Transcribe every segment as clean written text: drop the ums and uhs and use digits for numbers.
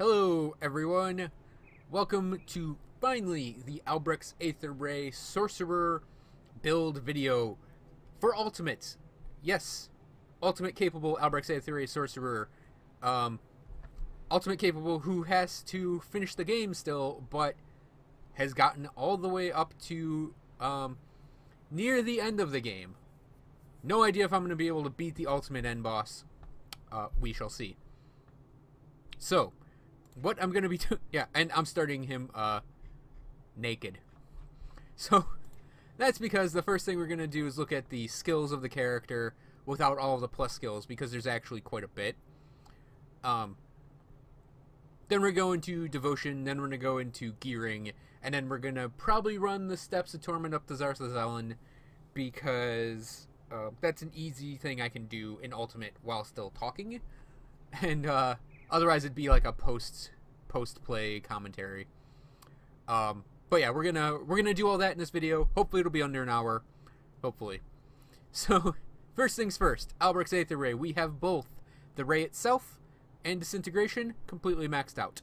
Hello everyone, welcome to finally the Albrecht's Aether Ray Sorcerer build video for Ultimate. Yes, Ultimate capable Albrecht's Aether Ray Sorcerer. Ultimate capable who has to finish the game still, but has gotten all the way up to near the end of the game. No idea if I'm going to be able to beat the Ultimate end boss. We shall see. So, what I'm going to be doing... Yeah, and I'm starting him naked. So, that's because the first thing we're going to do is look at the skills of the character without all of the plus skills, because there's actually quite a bit. Then we're going to Devotion, then we're going to go into Gearing, and then we're going to probably run the Steps of Torment up to Zarsazellan, because that's an easy thing I can do in Ultimate while still talking. And otherwise it'd be like a post-play commentary. But yeah, we're gonna do all that in this video. Hopefully it'll be under an hour. Hopefully. So, first things first, Albrecht's Aether Ray. We have both the Ray itself and Disintegration completely maxed out.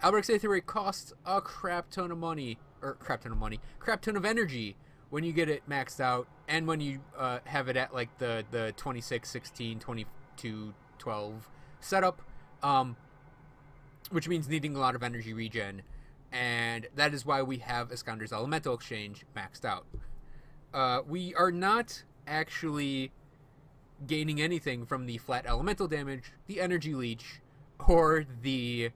Albrecht's Aether Ray costs a crap ton of money, or crap ton of energy when you get it maxed out, and when you have it at like the 26, 16, 22, 12 setup, which means needing a lot of energy regen, and that is why we have Iskandra's Elemental Exchange maxed out. We are not actually gaining anything from the flat elemental damage, the energy leech, or the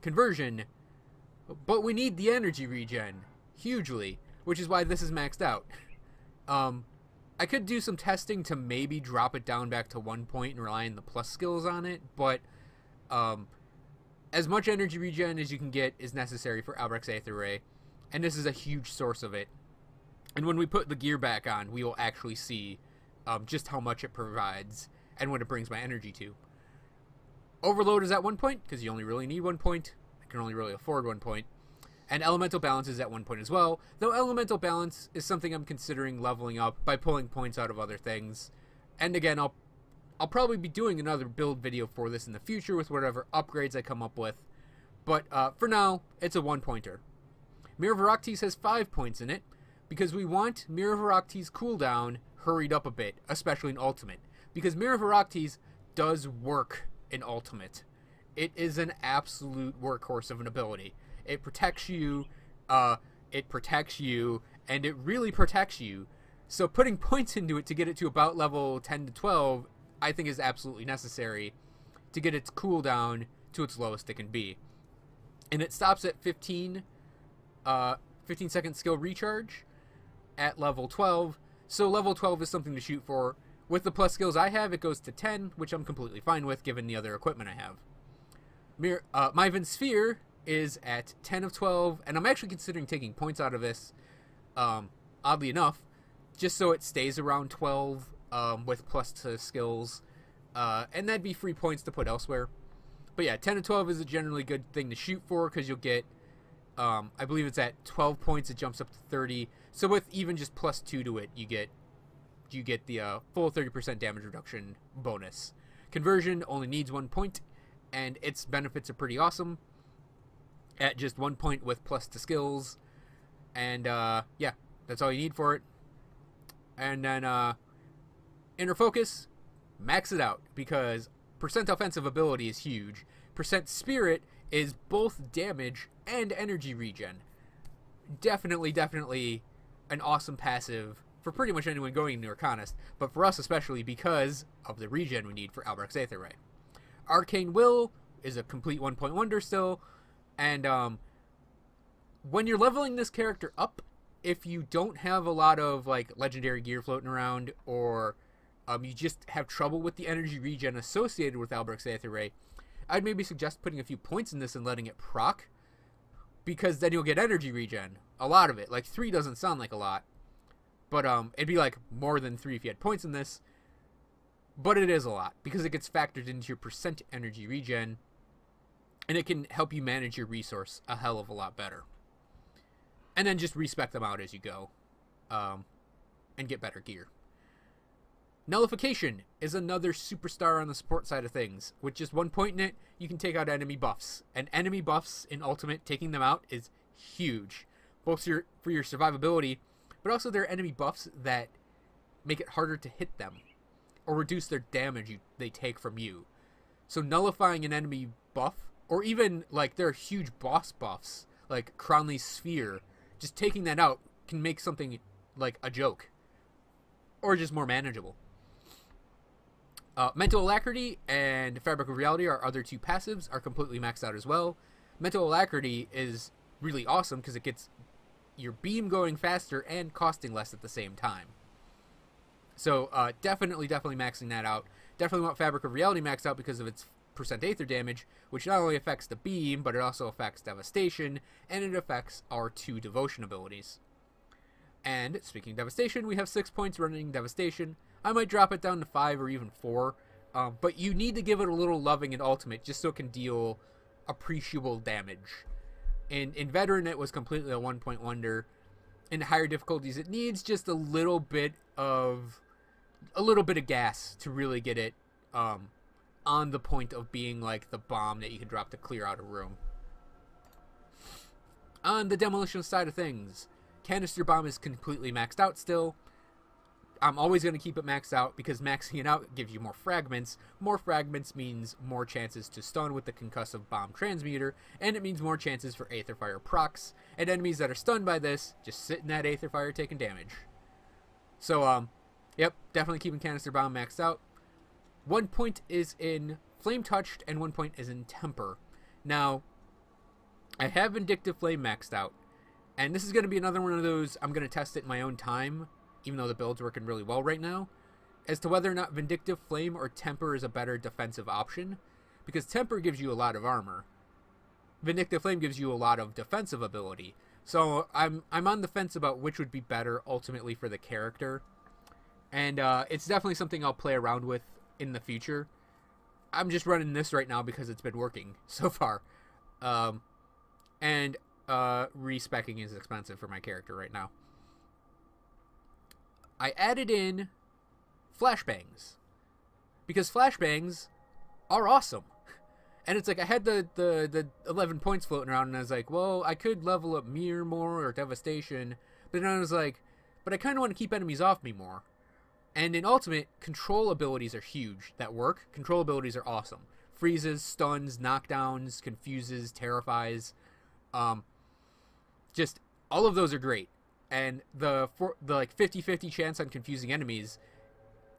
conversion, but we need the energy regen hugely, which is why this is maxed out. I could do some testing to maybe drop it down back to 1 point and rely on the plus skills on it, but as much energy regen as you can get is necessary for Albrecht's Aether Ray, and this is a huge source of it. And when we put the gear back on, we will actually see just how much it provides and what it brings my energy to. Overload is at 1 point, because you only really need 1 point. I can only really afford 1 point. And Elemental Balance is at 1 point as well, though Elemental Balance is something I'm considering leveling up by pulling points out of other things. And again, I'll probably be doing another build video for this in the future with whatever upgrades I come up with. But for now, it's a 1-pointer. Mirror of Ereoctes has 5 points in it, because we want Mirror of Ereoctes cooldown hurried up a bit, especially in Ultimate. Because Mirror of Ereoctes does work in Ultimate. It is an absolute workhorse of an ability. It protects you, and it really protects you. So putting points into it to get it to about level 10 to 12, I think is absolutely necessary to get its cooldown to its lowest it can be. And it stops at 15 second skill recharge at level 12. So level 12 is something to shoot for. With the plus skills I have, it goes to 10, which I'm completely fine with given the other equipment I have. My Vinsphere is at 10 of 12, and I'm actually considering taking points out of this, oddly enough, just so it stays around 12 with plus to skills, and that'd be free points to put elsewhere. But yeah, 10 of 12 is a generally good thing to shoot for, because you'll get, I believe it's at 12 points, it jumps up to 30, so with even just plus 2 to it, you get the full 30% damage reduction bonus. Conversion only needs 1 point, and its benefits are pretty awesome. At just 1 point with plus to skills, and yeah, that's all you need for it. And then Inner Focus, max it out, because percent offensive ability is huge. Percent spirit is both damage and energy regen. Definitely an awesome passive for pretty much anyone going into Arcanist, but for us especially because of the regen we need for Albrecht's Aether Ray. Arcane Will is a complete 1 point wonder still. And when you're leveling this character up, if you don't have a lot of like legendary gear floating around, or you just have trouble with the energy regen associated with Albrecht's Aether Ray, I'd maybe suggest putting a few points in this and letting it proc, because then you'll get energy regen, a lot of it. Like 3 doesn't sound like a lot, but it'd be like more than 3 if you had points in this, but it is a lot because it gets factored into your percent energy regen. And it can help you manage your resource a hell of a lot better. And then just respec them out as you go. And get better gear. Nullification is another superstar on the support side of things, with just 1 point in it, you can take out enemy buffs. And enemy buffs in Ultimate, taking them out is huge, both for your survivability, but also there are enemy buffs that make it harder to hit them, or reduce their damage they take from you. So nullifying an enemy buff, or even, like, there are huge boss buffs, like Cronley's Sphere, just taking that out can make something like a joke, or just more manageable. Mental Alacrity and Fabric of Reality, our other two passives, are completely maxed out as well. Mental Alacrity is really awesome because it gets your beam going faster and costing less at the same time. So definitely maxing that out. Definitely want Fabric of Reality maxed out because of its percent Aether damage, which not only affects the beam, but it also affects Devastation, and it affects our two Devotion abilities. And speaking of Devastation, we have 6 points running Devastation. I might drop it down to 5 or even 4, but you need to give it a little loving in Ultimate just so it can deal appreciable damage. In Veteran, it was completely a 1-point wonder. In higher difficulties, it needs just a little bit of gas to really get it on the point of being like the bomb that you can drop to clear out a room. On the demolition side of things, Canister Bomb is completely maxed out still. I'm always going to keep it maxed out because maxing it out gives you more fragments. More fragments means more chances to stun with the Concussive Bomb Transmuter, and it means more chances for Aetherfire procs, and enemies that are stunned by this just sit in that Aetherfire taking damage. So, yep, definitely keeping Canister Bomb maxed out. 1 point is in Flame Touched, and 1 point is in Temper. Now, I have Vindictive Flame maxed out, and this is going to be another one of those, I'm going to test it in my own time, even though the build's working really well right now, as to whether or not Vindictive Flame or Temper is a better defensive option, because Temper gives you a lot of armor. Vindictive Flame gives you a lot of defensive ability, so I'm on the fence about which would be better ultimately for the character, and it's definitely something I'll play around with in the future. I'm just running this right now because it's been working so far, and respecking is expensive for my character right now. I added in flashbangs because flashbangs are awesome, and it's like I had the 11 points floating around, and I was like, well, I could level up Mirror more or Devastation, but then I was like, but I kind of want to keep enemies off me more. And in Ultimate, control abilities are huge that work. Control abilities are awesome. Freezes, stuns, knockdowns, confuses, terrifies, just all of those are great. And the like 50-50 chance on confusing enemies,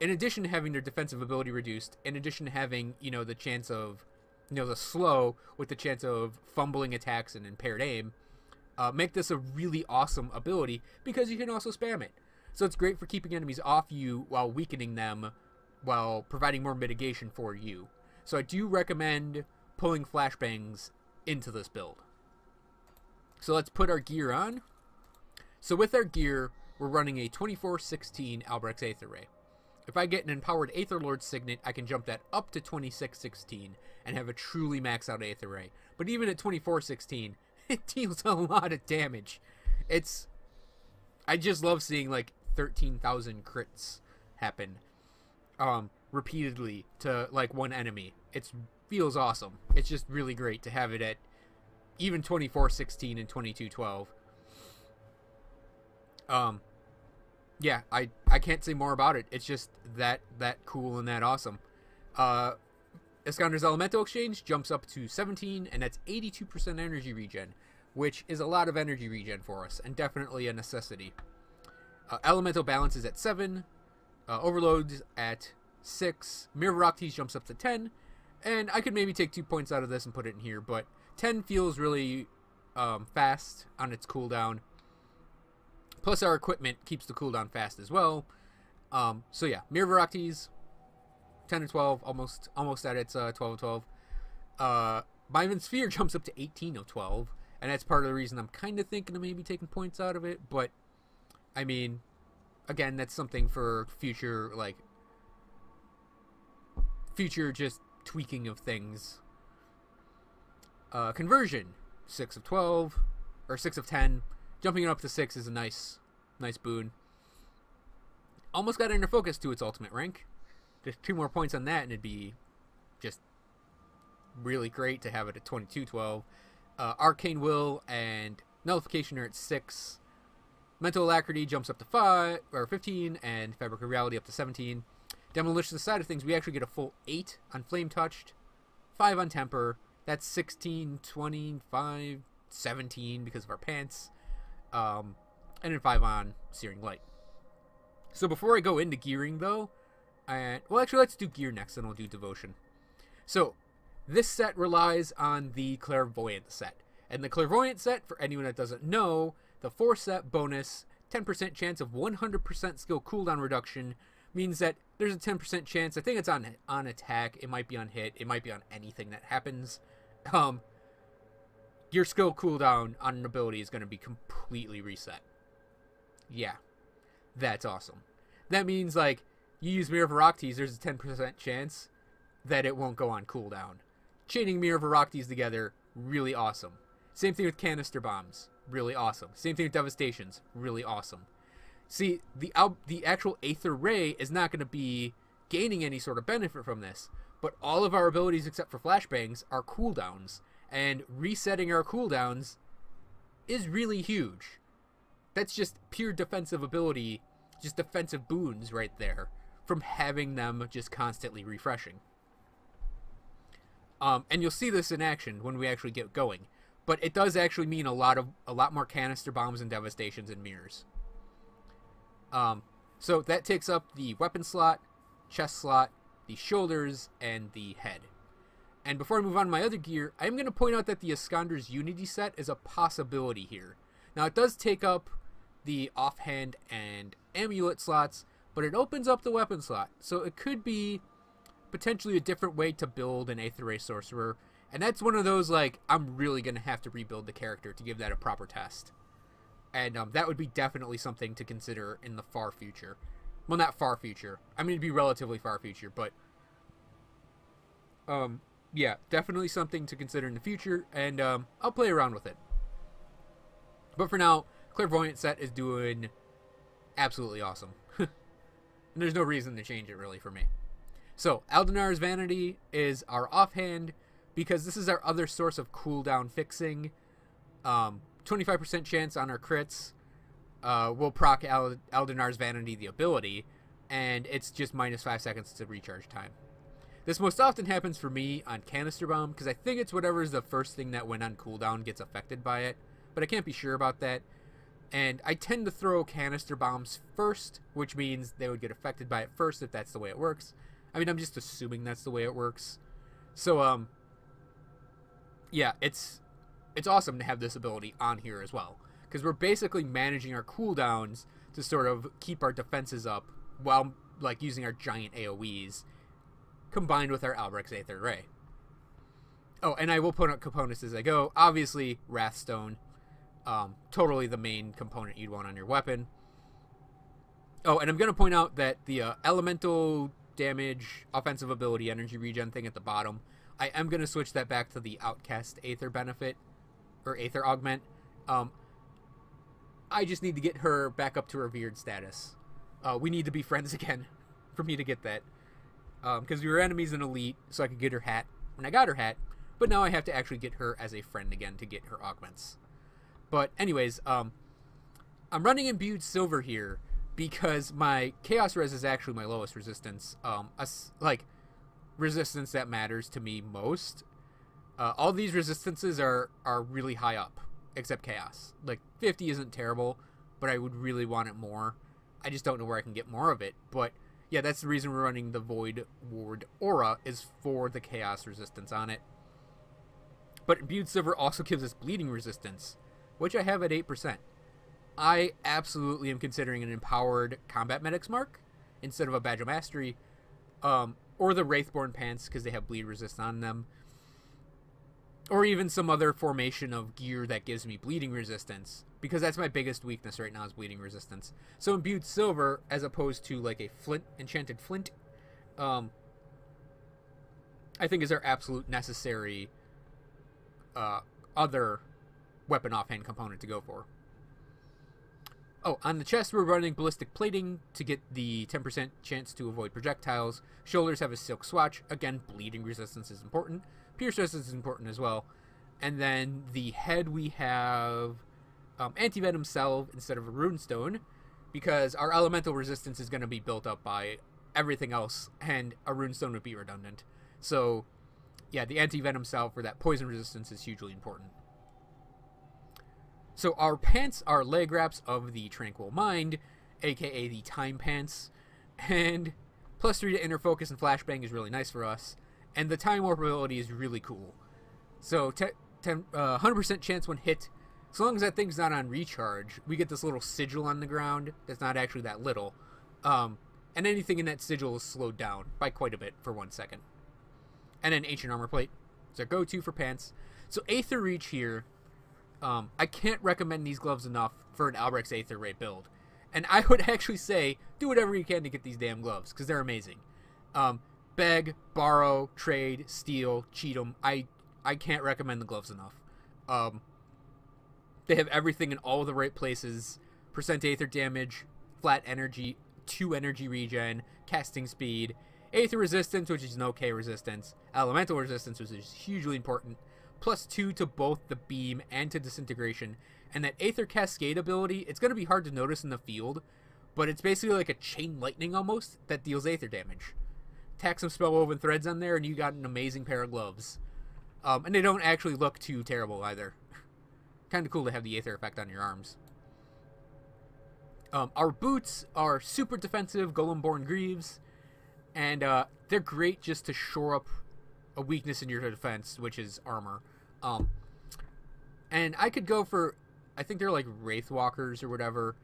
in addition to having their defensive ability reduced, in addition to having, you know, the chance of, you know, the slow with the chance of fumbling attacks and impaired aim, make this a really awesome ability because you can also spam it. So it's great for keeping enemies off you while weakening them, while providing more mitigation for you. So I do recommend pulling flashbangs into this build. So let's put our gear on. So with our gear, we're running a 24/16 Albrecht's Aether Ray. If I get an empowered Aether Lord Signet, I can jump that up to 26/16 and have a truly maxed out Aether Ray. But even at 24/16, it deals a lot of damage. It's, I just love seeing like 13,000 crits happen repeatedly to like one enemy. It feels awesome. It's just really great to have it at even 24/16 and 22/12. Yeah, I can't say more about it. It's just that cool and that awesome. Iskandra's Elemental Exchange jumps up to 17, and that's 82% energy regen, which is a lot of energy regen for us, and definitely a necessity. Elemental Balance is at 7, Overloads at 6, Mirror of Ereoctes jumps up to 10, and I could maybe take 2 points out of this and put it in here, but 10 feels really fast on its cooldown. Plus our equipment keeps the cooldown fast as well. So yeah, Mirror of Ereoctes, 10 and 12, almost at its 12 and 12. My Vinsphere jumps up to 18 of 12, and that's part of the reason I'm kind of thinking of maybe taking points out of it. But I mean, again, that's something for future, like future just tweaking of things. Conversion, 6 of 12 or 6 of 10. Jumping it up to 6 is a nice boon. Almost got Inner Focus to its ultimate rank. Just 2 more points on that, and it'd be just really great to have it at 22-12. Arcane Will and Nullification are at 6. Mental Alacrity jumps up to 15, and Fabric of Reality up to 17. Demolition side of things, we actually get a full 8 on Flame Touched, 5 on Temper. That's 16, 25, 17 because of our pants, and then 5 on Searing Light. So before I go into gearing, though, well, actually, let's do gear next, and we'll do devotion. So this set relies on the Clairvoyant set. And the Clairvoyant set, for anyone that doesn't know, the 4-set bonus, 10% chance of 100% skill cooldown reduction, means that there's a 10% chance, I think it's on attack, it might be on hit, it might be on anything that happens. Your skill cooldown on an ability is going to be completely reset. Yeah, that's awesome. That means, like, you use Mirror of Ereoctes, there's a 10% chance that it won't go on cooldown. Chaining Mirror of Ereoctes together, really awesome. Same thing with Canister Bombs, really awesome. Same thing with Devastations, really awesome. See, the actual Aether Ray is not going to be gaining any sort of benefit from this, but all of our abilities except for flashbangs are cooldowns, and resetting our cooldowns is really huge. That's just pure defensive ability, just defensive boons right there from having them just constantly refreshing. And you'll see this in action when we actually get going, but it does actually mean a lot more Canister Bombs and Devastations and Mirrors. So that takes up the weapon slot, chest slot, the shoulders, and the head. And before I move on to my other gear, I'm going to point out that the Iskander's Unity set is a possibility here. Now, it does take up the offhand and amulet slots, but it opens up the weapon slot. So it could be potentially a different way to build an Aether Ray Sorcerer. And that's one of those, like, I'm really going to have to rebuild the character to give that a proper test. And that would be definitely something to consider in the far future. Well, not far future. I mean, it'd be relatively far future, but... yeah, definitely something to consider in the future, and I'll play around with it. But for now, Clairvoyant set is doing absolutely awesome. And there's no reason to change it, really, for me. So, Aldanar's Vanity is our offhand, because this is our other source of cooldown fixing. 25% chance on our crits, we'll proc Aldanar's Vanity, the ability, and it's just minus 5 seconds to recharge time. This most often happens for me on Canister Bomb, because I think it's whatever is the first thing that went on cooldown gets affected by it, but I can't be sure about that. And I tend to throw Canister Bombs first, which means they would get affected by it first if that's the way it works. I mean, I'm just assuming that's the way it works. So, yeah, it's awesome to have this ability on here as well, because we're basically managing our cooldowns to sort of keep our defenses up while, like, using our giant AoEs combined with our Albrecht's Aether Ray. Oh, and I will put out components as I go. Obviously, Wrathstone, totally the main component you'd want on your weapon. Oh, and I'm going to point out that the elemental damage, offensive ability, energy regen thing at the bottom, I am going to switch that back to the Outcast Aether benefit, or Aether Augment. I just need to get her back up to revered status. We need to be friends again for me to get that. Because we were enemies in Elite, so I could get her hat. And I got her hat, but now I have to actually get her as a friend again to get her augments. But anyways, I'm running Imbued Silver here because my Chaos Res is actually my lowest resistance. Resistance that matters to me most. All these resistances are really high up, except Chaos. Like, 50 isn't terrible, but I would really want it more. I just don't know where I can get more of it. But yeah, that's the reason we're running the Void Ward Aura, is for the Chaos resistance on it. But Imbued Silver also gives us bleeding resistance, which I have at 8%. I absolutely am considering an Empowered Combat Medic's Mark instead of a Badge of Mastery, or the Wraithborn Pants, because they have bleed resist on them. Or even some other formation of gear that gives me bleeding resistance, because that's my biggest weakness right now, is bleeding resistance. So Imbued Silver, as opposed to like a flint, enchanted flint, I think is our absolute necessary other weapon offhand component to go for. Oh, on the chest, we're running Ballistic Plating to get the 10% chance to avoid projectiles. Shoulders have a Silk Swatch. Again, bleeding resistance is important. Pierce resistance is important as well. And then the head, we have Anti-venom Salve instead of a Runestone, because our elemental resistance is going to be built up by everything else, and a Runestone would be redundant. So, yeah, the Anti-venom Salve for that poison resistance is hugely important. So our pants are leg wraps of the Tranquil Mind, aka the Time Pants, and plus 3 to Inner Focus and Flashbang is really nice for us, and the Time Warp ability is really cool. So 100% chance when hit, as long as that thing's not on recharge, we get this little sigil on the ground that's not actually that little, and anything in that sigil is slowed down by quite a bit for 1 second. And then Ancient Armor Plate is our go-to for pants. So Aether Reach here. I can't recommend these gloves enough for an Albrecht's Aether Ray build. And I would actually say, do whatever you can to get these damn gloves, because they're amazing. Beg, borrow, trade, steal, cheat them. I can't recommend the gloves enough. They have everything in all the right places. Percent Aether damage, flat energy, 2 energy regen, casting speed, Aether resistance, which is an okay resistance, elemental resistance, which is hugely important, plus 2 to both the beam and to disintegration, and that Aether Cascade ability, it's going to be hard to notice in the field, but it's basically like a chain lightning almost that deals Aether damage. Tack some spellwoven threads on there and you got an amazing pair of gloves. And they don't actually look too terrible either. Kind of cool to have the Aether effect on your arms. Our boots are super defensive Golemborn Greaves, and they're great just to shore up a weakness in your defense, which is armor. And I could go for, I think they're like Wraith Walkers or whatever,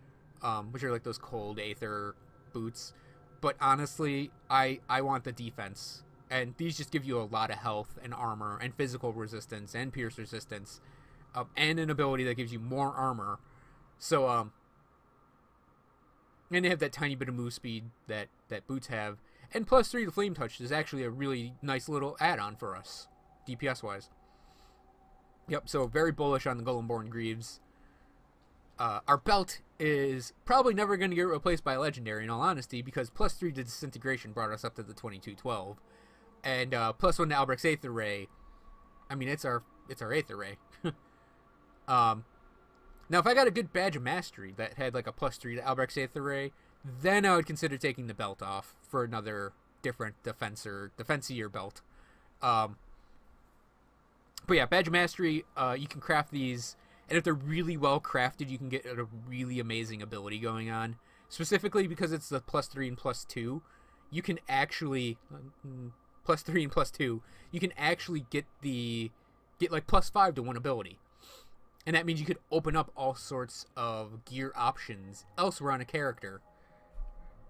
which are like those cold Aether boots. But honestly, I want the defense. And these just give you a lot of health and armor and physical resistance and pierce resistance, and an ability that gives you more armor. So, and they have that tiny bit of move speed that boots have. And plus 3 to Flame Touched is actually a really nice little add-on for us, DPS-wise. Yep, so very bullish on the Golemborn Greaves. Our belt is probably never going to get replaced by a Legendary, in all honesty, because plus 3 to Disintegration brought us up to the 2212. And plus 1 to Albrecht's Aether Ray. I mean, it's our Aether Ray. Now, if I got a good Badge of Mastery that had like a plus 3 to Albrecht's Aether Ray, then I would consider taking the belt off for another different defensier belt. But yeah, Badge of Mastery, you can craft these, and if they're really well crafted, you can get a really amazing ability going on. Specifically because it's the plus 3 and plus 2, you can actually, plus 3 and plus 2, you can actually get like plus 5 to one ability. And that means you could open up all sorts of gear options elsewhere on a character.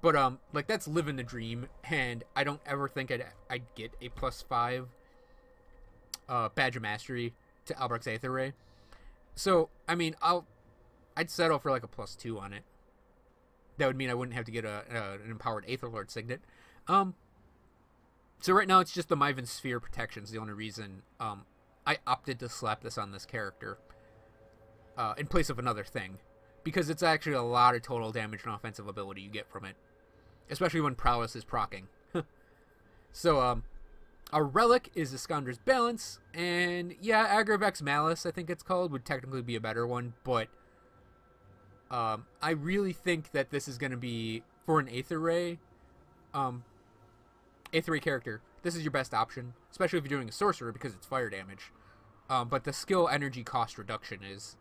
But, like, that's living the dream, and I don't ever think I'd get a plus 5 Badge of Mastery to Albrecht's Aether Ray. So, I mean, I'd settle for, like, a plus 2 on it. That would mean I wouldn't have to get an Empowered Aether Lord Signet. So right now it's just the Vinsphere protection's the only reason I opted to slap this on this character in place of another thing. Because it's actually a lot of total damage and offensive ability you get from it. Especially when prowess is proccing. So, our relic is Iskandra's Balance, and yeah, Agravex's Malice, I think it's called, would technically be a better one, but I really think that this is going to be, for an Aether Ray character, this is your best option, especially if you're doing a sorcerer because it's fire damage. But the skill energy cost reduction is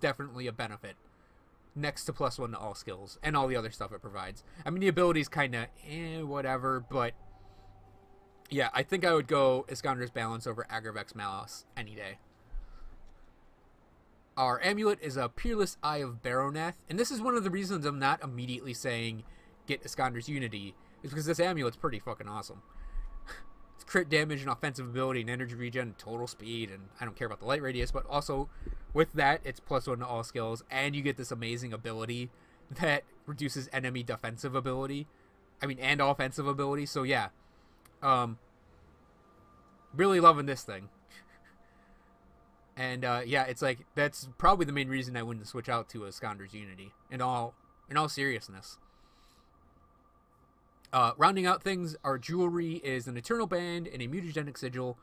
definitely a benefit. Next to plus 1 to all skills, and all the other stuff it provides. I mean, the ability's kind of whatever, but yeah, I think I would go Iskandra's Balance over Agravex's Malice any day. Our amulet is a Peerless Eye of Baronath, and this is one of the reasons I'm not immediately saying get Iskandra's Unity, is because this amulet's pretty fucking awesome. It's crit damage and offensive ability and energy regen and total speed, and I don't care about the light radius, but also with that, it's plus 1 to all skills, and you get this amazing ability that reduces enemy defensive ability. I mean, and offensive ability, so yeah. Really loving this thing. And yeah, it's like that's probably the main reason I wouldn't switch out to Iskander's Unity in all seriousness. Rounding out things, our jewelry is an Eternal Band and a Mutagenic Sigil.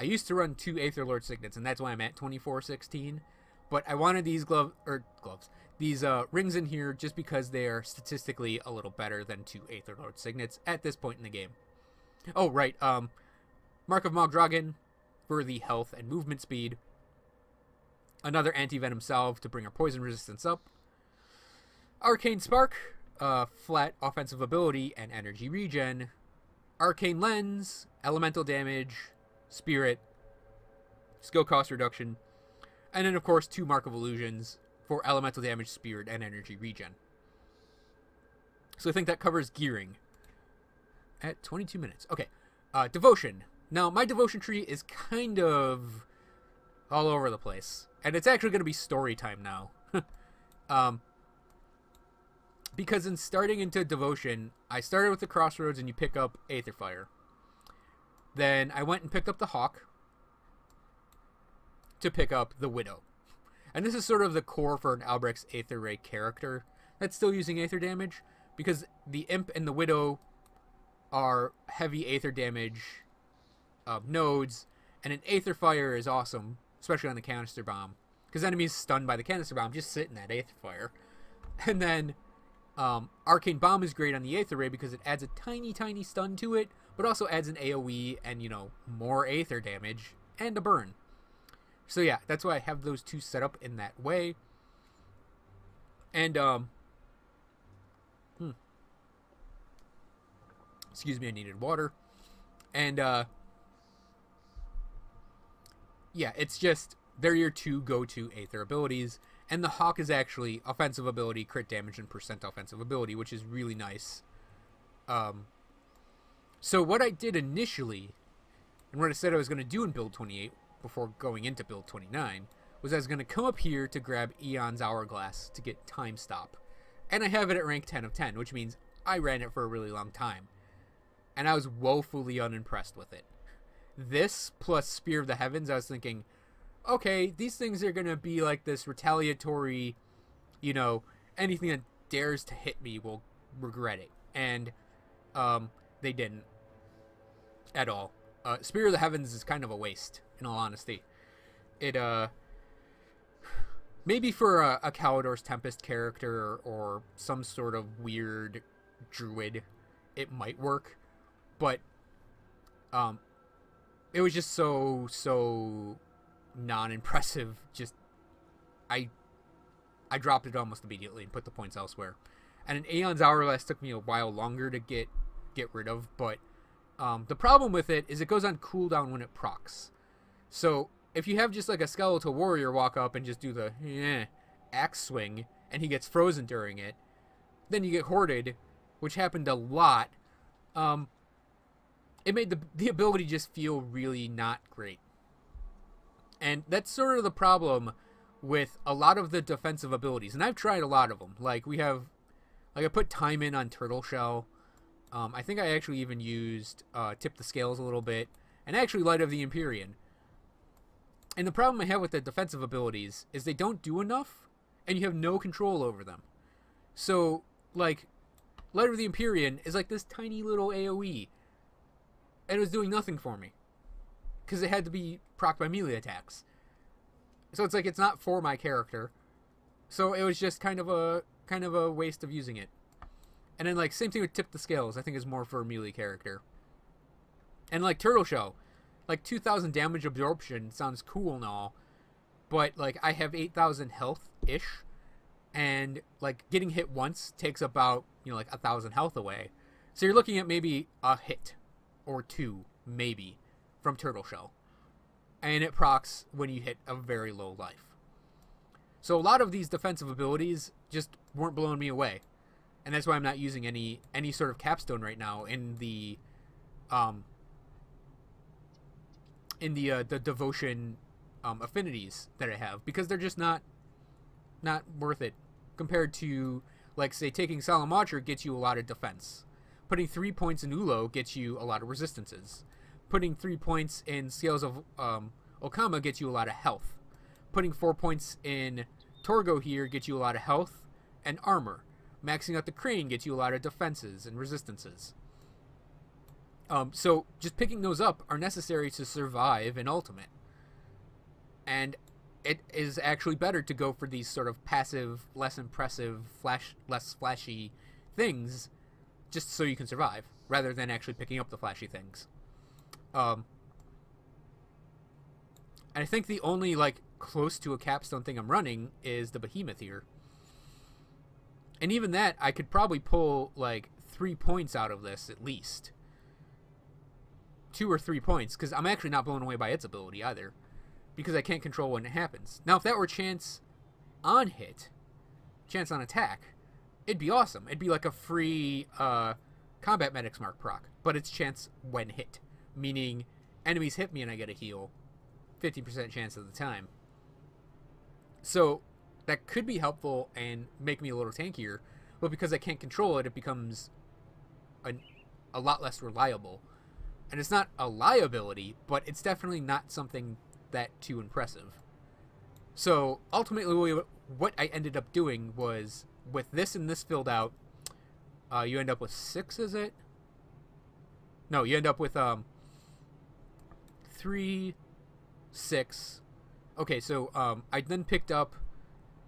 I used to run 2 Aether Lord Signets, and that's why I'm at 2416. But I wanted these rings in here just because they are statistically a little better than 2 Aether Lord Signets at this point in the game. Oh, right, Mark of Mogdragon for the health and movement speed. Another Anti-Venom Salve to bring our poison resistance up. Arcane Spark, flat offensive ability and energy regen. Arcane Lens, elemental damage, spirit, skill cost reduction. And then, of course, 2 Mark of Illusions for elemental damage, spirit, and energy regen. So I think that covers gearing at 22 minutes. Okay, devotion. Now, my devotion tree is kind of all over the place. And it's actually going to be story time now. Because in starting into devotion, I started with the Crossroads and you pick up Aetherfire. Then I went and picked up the Hawk to pick up the Widow. And this is sort of the core for an Albrecht's Aether Ray character that's still using Aether damage, because the Imp and the Widow are heavy Aether damage nodes, and an Aetherfire is awesome, especially on the Canister Bomb, because enemies stunned by the Canister Bomb just sit in that Aetherfire. And then Arcane Bomb is great on the Aether Ray because it adds a tiny stun to it, but also adds an AoE and, you know, more Aether damage and a burn. So yeah, that's why I have those two set up in that way. And, excuse me, I needed water. And, yeah, it's just, they're your 2 go-to Aether abilities. And the Hawk is actually offensive ability, crit damage, and percent offensive ability, which is really nice. So what I did initially, and what I said I was going to do in build 28, before going into build 29, was I was going to come up here to grab Eon's Hourglass to get Time Stop. And I have it at rank 10 of 10, which means I ran it for a really long time. And I was woefully unimpressed with it. This, plus Spear of the Heavens, I was thinking, okay, these things are going to be like this retaliatory, you know, anything that dares to hit me will regret it. And they didn't at all. Spear of the Heavens is kind of a waste, in all honesty. It, maybe for a Kalidor's Tempest character or some sort of weird druid, it might work. But, it was just so non-impressive. Just, I dropped it almost immediately and put the points elsewhere. And an Aeon's Hourglass took me a while longer to get rid of, but, the problem with it is it goes on cooldown when it procs. So, if you have just like a Skeletal Warrior walk up and just do the axe swing, and he gets frozen during it, then you get hoarded, which happened a lot. It made the ability just feel really not great. And that's sort of the problem with a lot of the defensive abilities. And I've tried a lot of them. Like, we have, like, I put time in on Turtle Shell. I think I actually even used Tip the Scales a little bit. And actually Light of the Empyrean. And the problem I have with the defensive abilities is they don't do enough, and you have no control over them. So, like, Light of the Empyrean is like this tiny little AoE, and it was doing nothing for me, because it had to be proc by melee attacks. So it's like, it's not for my character, so it was just kind of a waste of using it. And then, like, same thing with Tip the Scales, I think is more for a melee character. And, like, Turtle Shell. Like, 2,000 damage absorption sounds cool and all, but, like, I have 8,000 health-ish, and, like, getting hit once takes about, you know, like, 1,000 health away. So you're looking at maybe a hit, or 2, maybe, from Turtle Shell. And it procs when you hit a very low life. So a lot of these defensive abilities just weren't blowing me away. And that's why I'm not using any sort of capstone right now in the, the devotion affinities that I have, because they're just not worth it compared to, like, say, taking Solemn Watcher gets you a lot of defense. Putting 3 points in Ulo gets you a lot of resistances. Putting 3 points in Scales of Okama gets you a lot of health. putting 4 points in Torgo here gets you a lot of health and armor. Maxing out the Crane gets you a lot of defenses and resistances. So just picking those up are necessary to survive an ultimate. And it is actually better to go for these sort of passive, less impressive, less flashy things just so you can survive, rather than actually picking up the flashy things. And I think the only, like, close to a capstone thing I'm running is the Behemoth here. And even that, I could probably pull, like, 3 points out of this, at least. 2 or 3 points, because I'm actually not blown away by its ability either, because I can't control when it happens. Now, if that were chance on hit, chance on attack, it'd be awesome. It'd be like a free combat medic's mark proc, but it's chance when hit, meaning enemies hit me and I get a heal, 50% chance of the time. So that could be helpful and make me a little tankier, but because I can't control it, it becomes a lot less reliable. And it's not a liability, but it's definitely not something that too impressive. So ultimately what I ended up doing was, with this and this filled out, you end up with 6, is it? No, you end up with 3, 6. Okay, so I then picked up,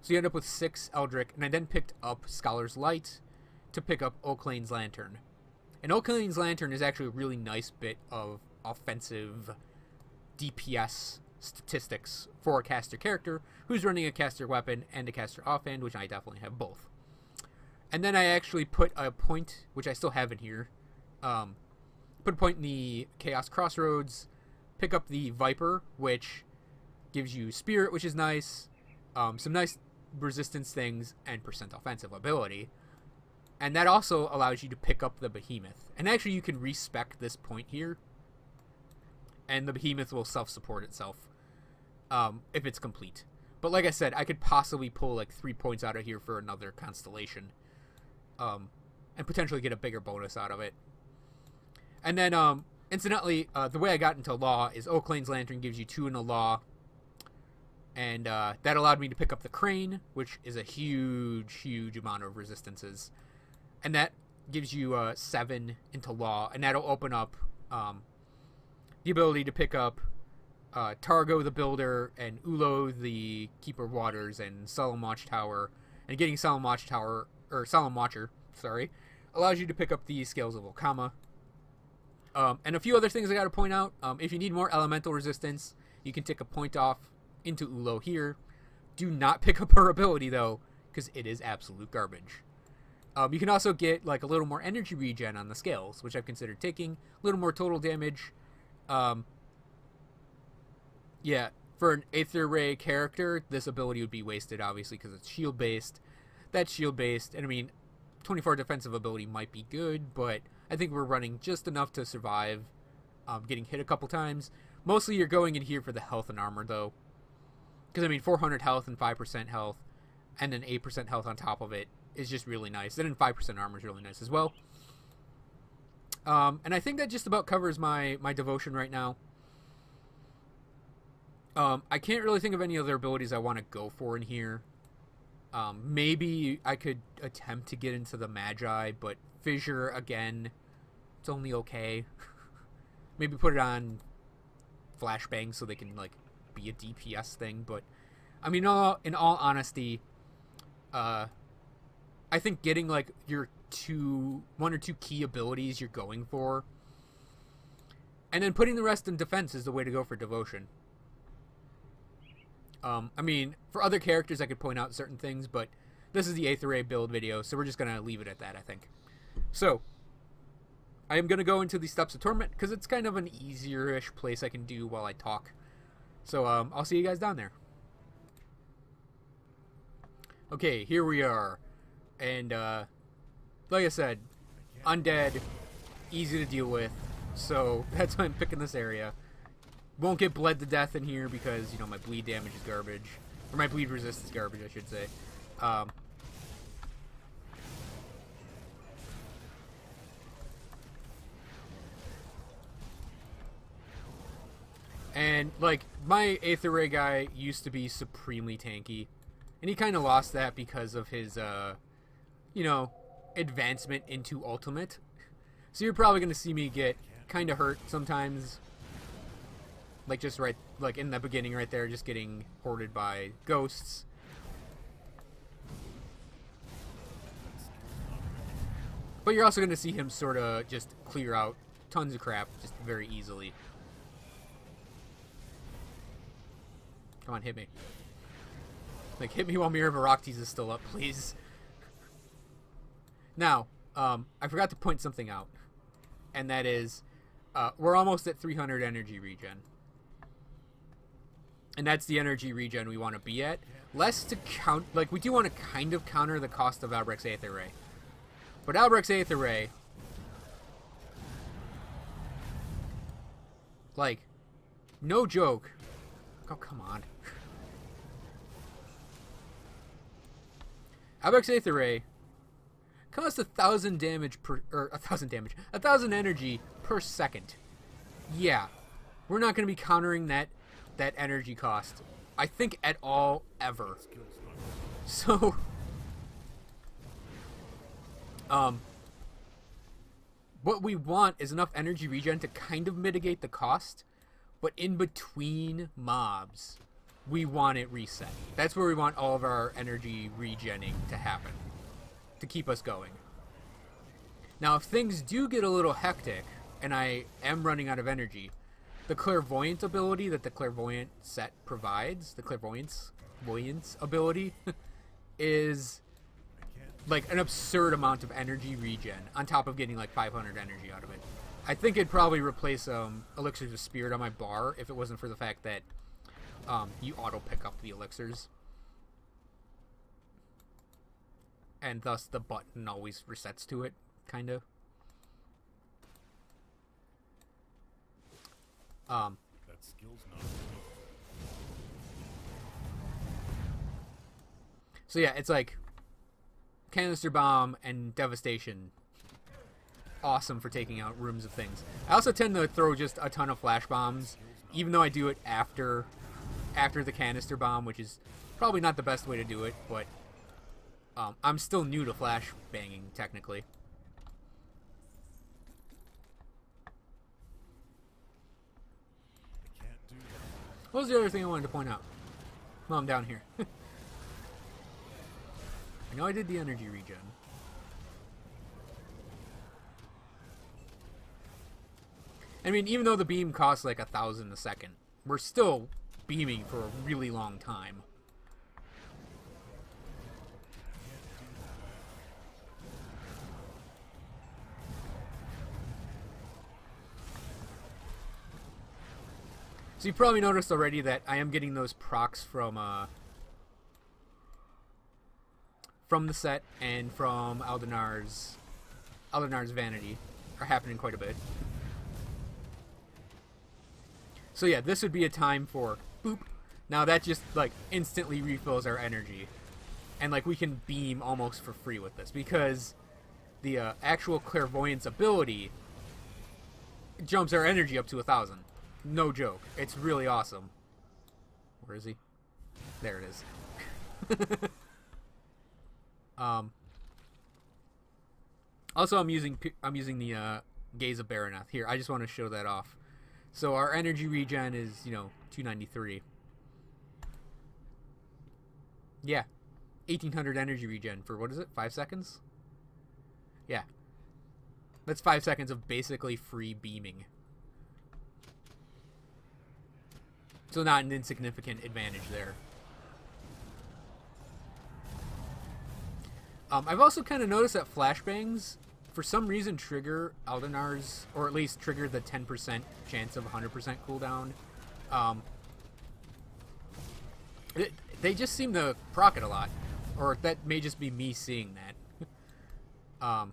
so you end up with 6 Eldrick, and I then picked up Scholar's Light to pick up O'Klane's Lantern. And O'Klane's Lantern is actually a really nice bit of offensive DPS statistics for a caster character who's running a caster weapon and a caster offhand, which I definitely have both. And then I actually put a point, which I still have in here, put a point in the Chaos Crossroads, pick up the Viper, which gives you Spirit, which is nice, some nice resistance things, and percent offensive ability. And that also allows you to pick up the Behemoth. And actually you can respec this point here, and the Behemoth will self-support itself if it's complete. But like I said, I could possibly pull like 3 points out of here for another constellation, and potentially get a bigger bonus out of it. And then, incidentally, the way I got into Law is O'Klane's Lantern gives you 2 in a Law, and that allowed me to pick up the Crane, which is a huge, huge amount of resistances. And that gives you 7 into Law, and that'll open up the ability to pick up Targo the Builder and Ulo the Keeper of Waters and Solemn Watchtower. And getting Solemn Watchtower, or Solemn Watcher, sorry, allows you to pick up the Scales of Okama. And a few other things I got to point out. If you need more elemental resistance, you can take a point off into Ulo here. Do not pick up her ability though, because it is absolute garbage. You can also get like a little more energy regen on the scales, which I've considered taking. A little more total damage. Yeah, for an Aether Ray character, this ability would be wasted, obviously, because it's shield-based. That's shield-based, and I mean, 24 defensive ability might be good, but I think we're running just enough to survive getting hit a couple times. Mostly you're going in here for the health and armor, though. Because, I mean, 400 health and 5% health, and then 8% health on top of it is just really nice. And then 5% armor is really nice as well. And I think that just about covers my devotion right now. I can't really think of any other abilities I want to go for in here. Maybe I could attempt to get into the Magi, but Fissure, again, it's only okay. Maybe put it on Flashbang so they can, like, be a DPS thing, but, I mean, in all honesty, I think getting, like, your one or two key abilities you're going for, and then putting the rest in defense is the way to go for devotion. I mean, for other characters I could point out certain things, but this is the Aether Ray build video, so we're just going to leave it at that, I think. So, I am going to go into the Steps of Torment, because it's kind of an easier-ish place I can do while I talk. So, I'll see you guys down there. Okay, here we are. And, like I said, undead, easy to deal with, so that's why I'm picking this area. Won't get bled to death in here because, you know, my bleed damage is garbage. Or my bleed resist is garbage, I should say. And, like, my Aether Ray guy used to be supremely tanky. And he kind of lost that because of his, you know, advancement into ultimate. So you're probably going to see me get kind of hurt sometimes. Like, just right, like, in the beginning right there, just getting hoarded by ghosts. But you're also going to see him sort of just clear out tons of crap just very easily. Come on, hit me. Like, hit me while Mirror of Ereoctes is still up, please. Now, I forgot to point something out. And that is, we're almost at 300 energy regen. And that's the energy regen we want to be at. Less to count... Like, we do want to kind of counter the cost of Albrecht's Aether Ray. But Albrecht's Aether Ray... Like, no joke. Oh, come on. Albrecht's Aether Ray costs 1,000 damage per, or 1,000 energy per second. Yeah, we're not going to be countering that energy cost, I think, at all, ever. So, what we want is enough energy regen to kind of mitigate the cost, but in between mobs. We want it reset. That's where we want all of our energy regening to happen, to keep us going. Now, if things do get a little hectic, and I am running out of energy, the Clairvoyant ability that the Clairvoyant set provides, the Clairvoyant's ability, is like an absurd amount of energy regen, on top of getting like 500 energy out of it. I think it'd probably replace Elixirs of Spirit on my bar if it wasn't for the fact that you auto pick up the elixirs, and thus the button always resets to it, kind of. That skill's not good. So yeah, it's like Canister Bomb and Devastation. Awesome for taking out rooms of things. I also tend to throw just a ton of flash bombs, even though I do it after the Canister Bomb, which is probably not the best way to do it, but I'm still new to flash banging, technically. I can't do that. What was the other thing I wanted to point out? Well, I'm down here. I know I did the energy regen. I mean, even though the beam costs like 1,000 a second, we're still beaming for a really long time. So you probably noticed already that I am getting those procs from the set and from Aldanar's Vanity are happening quite a bit. So yeah, this would be a time for boop. Now that just, like, instantly refills our energy. And, like, we can beam almost for free with this, because the actual Clairvoyance ability jumps our energy up to 1,000. No joke. It's really awesome. Where is he? There it is. Also, I'm using the Gaze of Baronath here. I just want to show that off. So our energy regen is, you know, 293. Yeah, 1800 energy regen for, what is it, 5 seconds? Yeah, that's 5 seconds of basically free beaming. So not an insignificant advantage there. I've also kind of noticed that flashbangs, for some reason, trigger Aldanar's, or at least trigger the 10% chance of 100% cooldown. They just seem to proc it a lot, or that may just be me seeing that.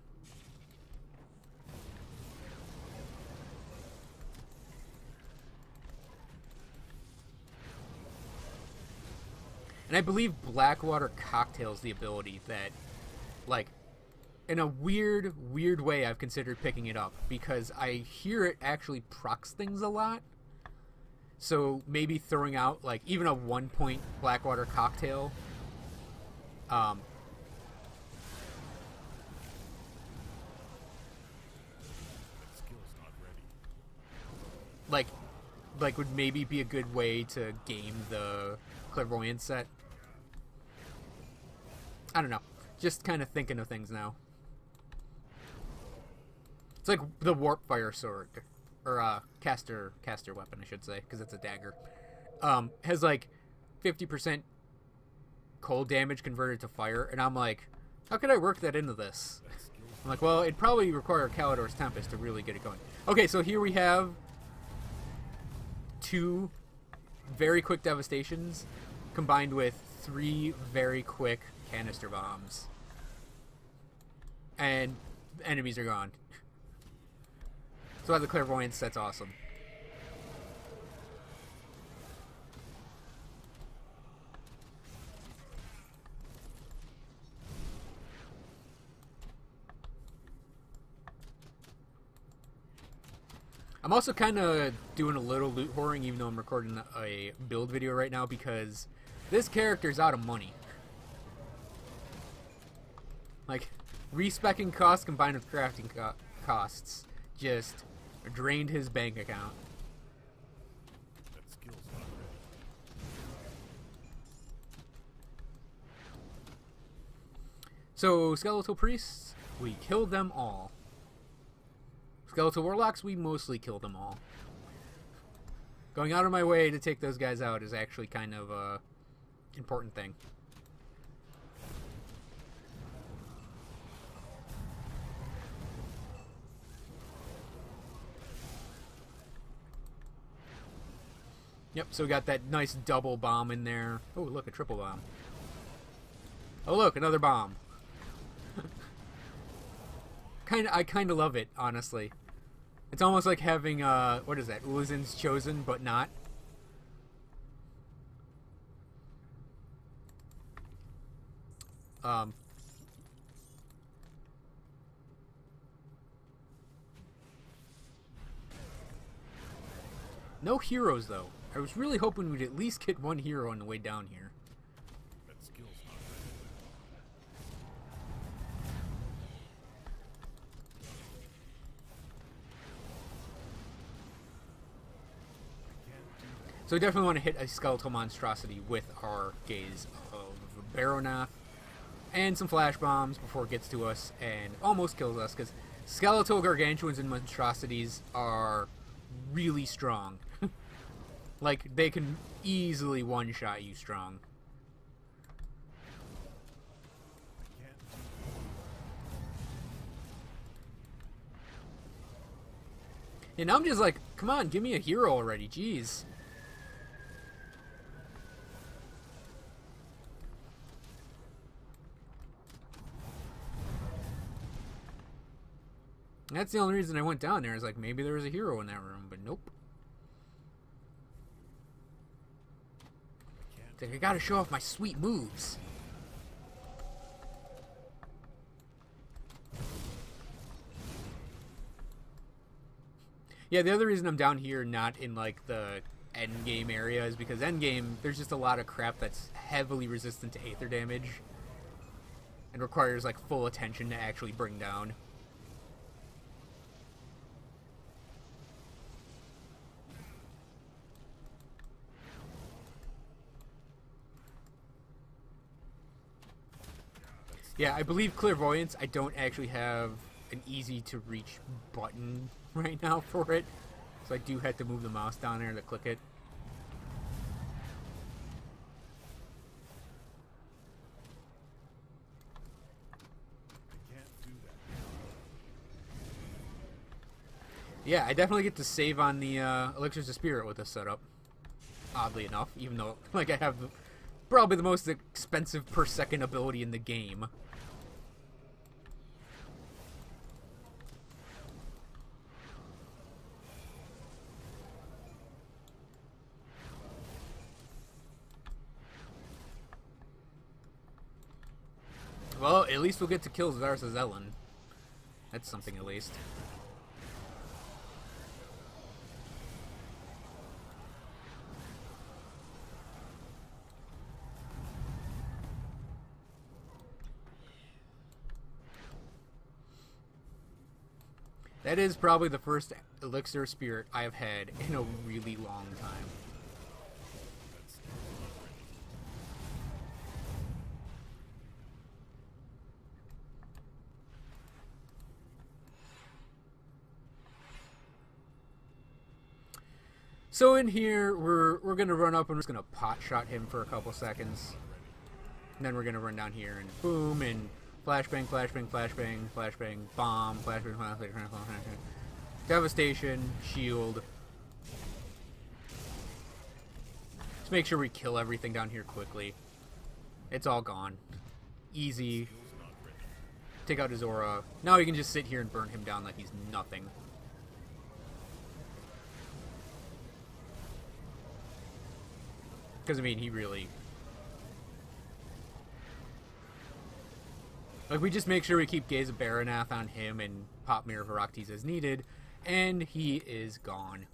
And I believe Blackwater Cocktail's the ability that, like, in a weird way, I've considered picking it up because I hear it actually procs things a lot. So maybe throwing out like even a 1-point Blackwater cocktail. Like would maybe be a good way to game the Clairvoyant set. I don't know. Just kind of thinking of things now. It's like the Warpfire sword, or caster weapon, I should say, because it's a dagger. Has like 50% cold damage converted to fire, and I'm like, how could I work that into this? I'm like, well, it'd probably require Kalidor's Tempest to really get it going. Okay, so here we have 2 very quick devastations combined with 3 very quick canister bombs, and enemies are gone. So the Clairvoyant set's awesome. I'm also kind of doing a little loot whoring, even though I'm recording a build video right now, because this character's out of money. Like, respecking costs combined with crafting costs just drained his bank account. That skill's not ready. So, Skeletal Priests, we killed them all. Skeletal Warlocks, we mostly killed them all. Going out of my way to take those guys out is actually kind of an important thing. Yep, so we got that nice double bomb in there. Oh, look, a triple bomb. Oh, look, another bomb. I kind of love it, honestly. It's almost like having, what is that, Ulazin's Chosen, but not. No heroes, though. I was really hoping we'd at least get one hero on the way down here. That skill's not ready. So we definitely want to hit a Skeletal Monstrosity with our Gaze of Baronath and some flash bombs before it gets to us and almost kills us, because Skeletal Gargantuans and Monstrosities are really strong. Like, they can easily one-shot you strong. And I'm just like, come on, give me a hero already, jeez. That's the only reason I went down there, is like, maybe there was a hero in that room, but nope. I gotta show off my sweet moves. Yeah, the other reason I'm down here, not in like the end game area, is because end game there's just a lot of crap that's heavily resistant to aether damage and requires like full attention to actually bring down. Yeah, I believe Clairvoyance, I don't actually have an easy-to-reach button right now for it. So I do have to move the mouse down there to click it. I can't do that. Yeah, I definitely get to save on the Elixirs of Spirit with this setup. Oddly enough, even though like I have probably the most expensive per second ability in the game. Well, at least we'll get to kill Zarza's Ellen. That's something, at least. That is probably the first elixir spirit I have had in a really long time. So in here, we're gonna run up and we're just gonna pot shot him for a couple seconds. And then we're gonna run down here and boom and flashbang, flashbang, flashbang, flashbang, bomb, flashbang, flashbang, flashbang. Devastation, shield. Just make sure we kill everything down here quickly. It's all gone. Easy. Take out his aura. Now you can just sit here and burn him down like he's nothing. Because, I mean, he really... Like, we just make sure we keep Gaze of Baranath on him and pop Mirror of Ereoctes as needed, and he is gone.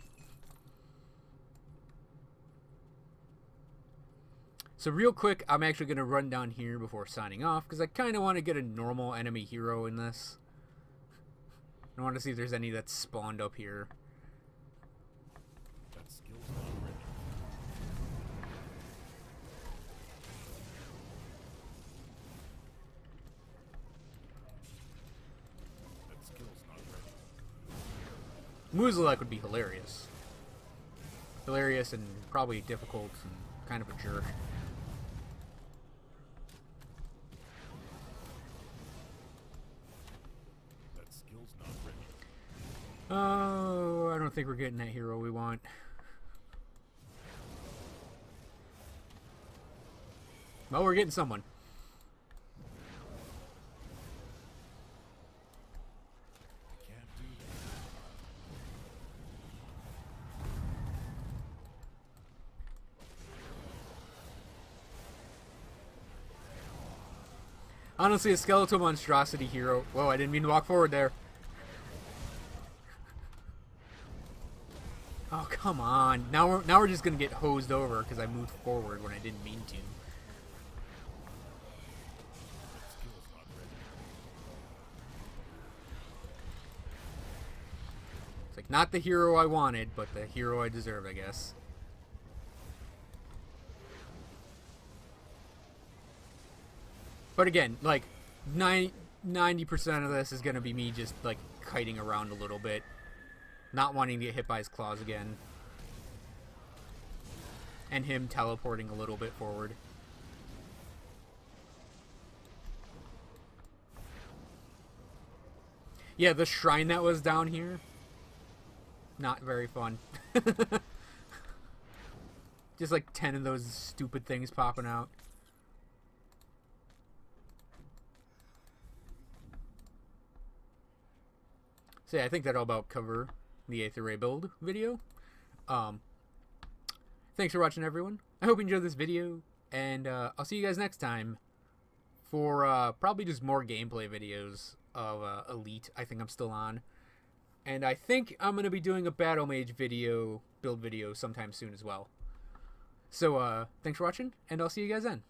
So real quick, I'm actually going to run down here before signing off, because I kind of want to get a normal enemy hero in this. I want to see if there's any that's spawned up here. Muzelek would be hilarious. Hilarious and probably difficult and kind of a jerk. That skill's not ready. Oh, I don't think we're getting that hero we want. Well, we're getting someone. Honestly, a skeletal monstrosity hero. Whoa, I didn't mean to walk forward there. Oh, come on. Now we're just gonna get hosed over because I moved forward when I didn't mean to. It's like not the hero I wanted, but the hero I deserved, I guess. But again, like, 90% of this is going to be me just, like, kiting around a little bit. Not wanting to get hit by his claws again. And him teleporting a little bit forward. Yeah, the shrine that was down here. Not very fun. Just, like, 10 of those stupid things popping out. So yeah, I think that'll about cover the Aether Ray build video. Thanks for watching, everyone. I hope you enjoyed this video, and I'll see you guys next time for probably just more gameplay videos of Elite. I think I'm still on. And I think I'm going to be doing a Battle Mage video, build video sometime soon as well. So thanks for watching, and I'll see you guys then.